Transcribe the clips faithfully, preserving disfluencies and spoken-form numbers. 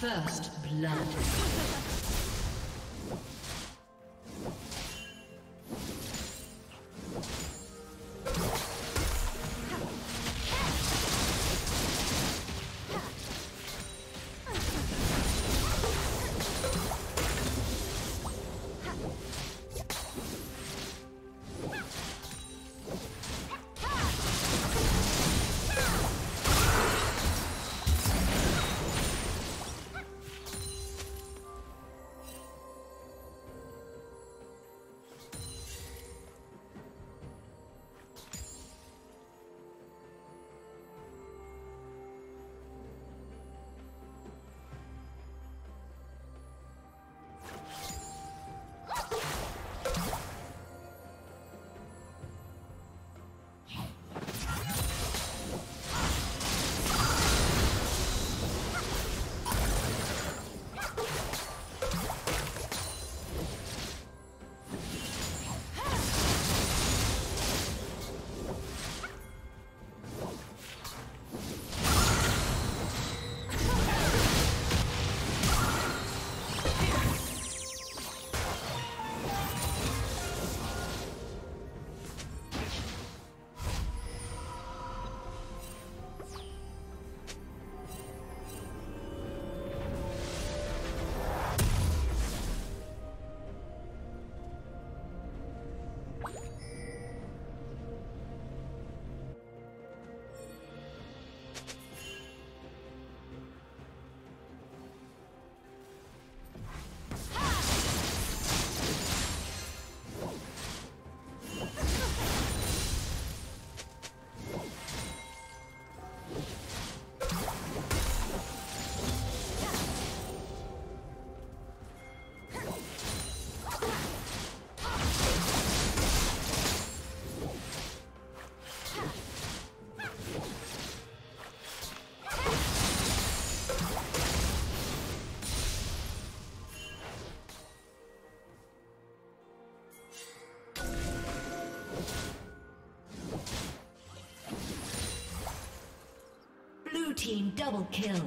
First blood. Team double kill.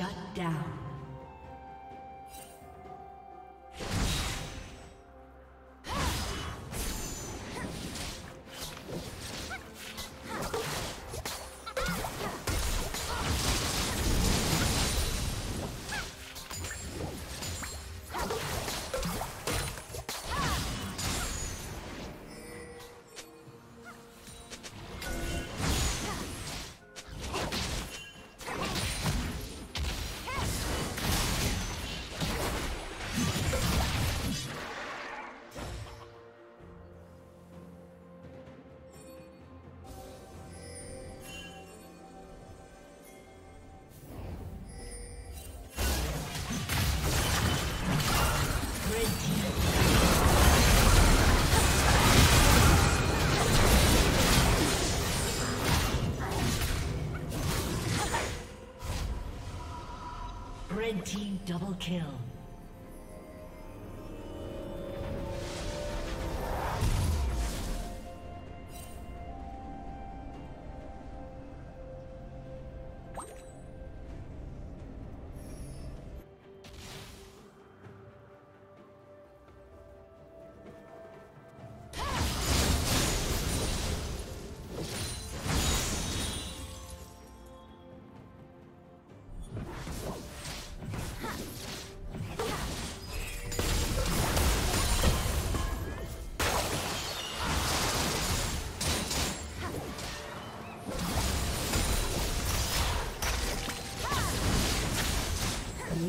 Shut down. Red team double kill. It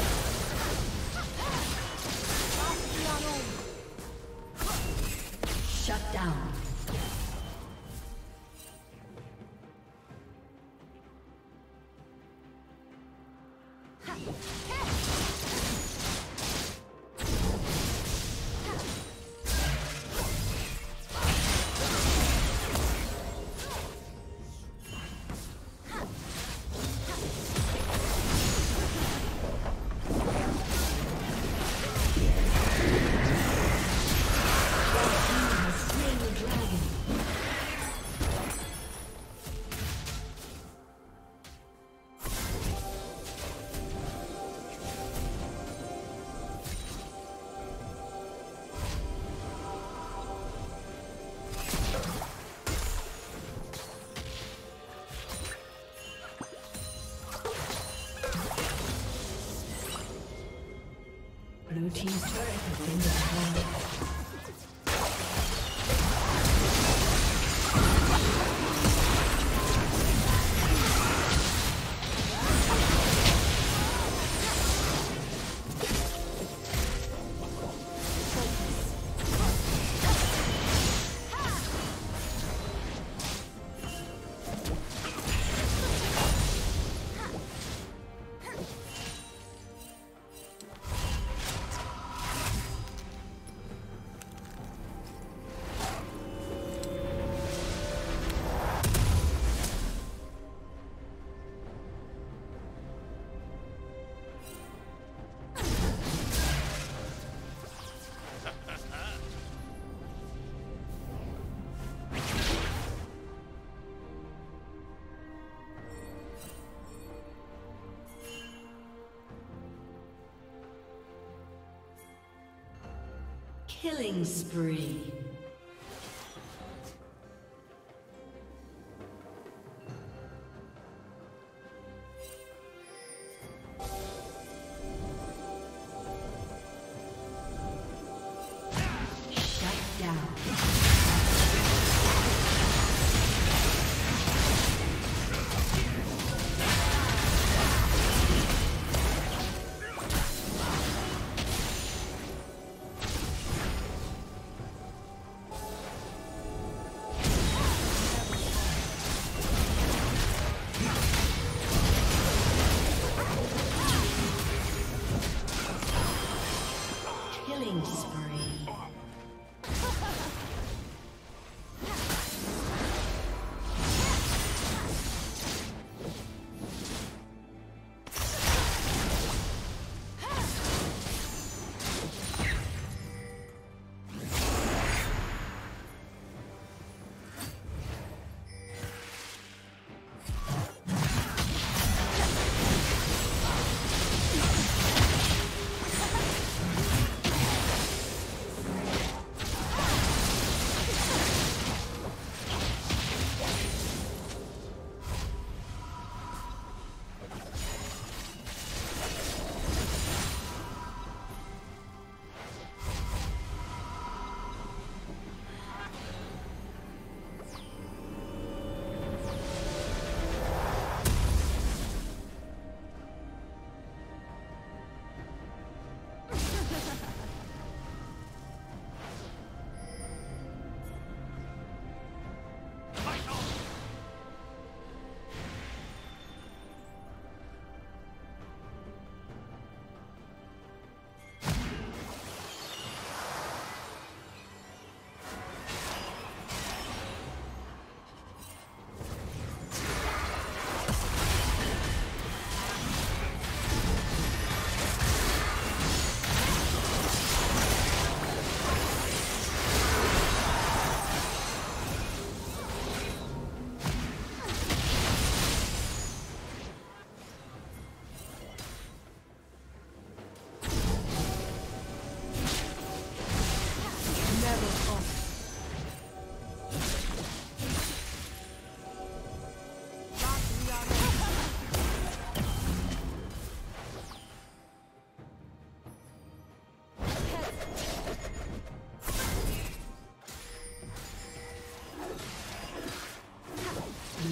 Team's turret has been destroyed. Killing spree. Shut down. Killing spree.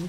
Blue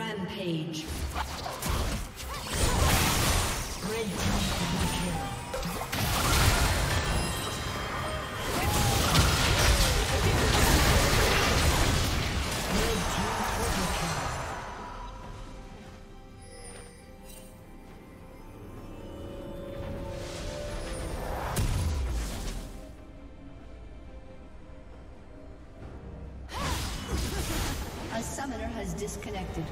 Rampage. Has disconnected.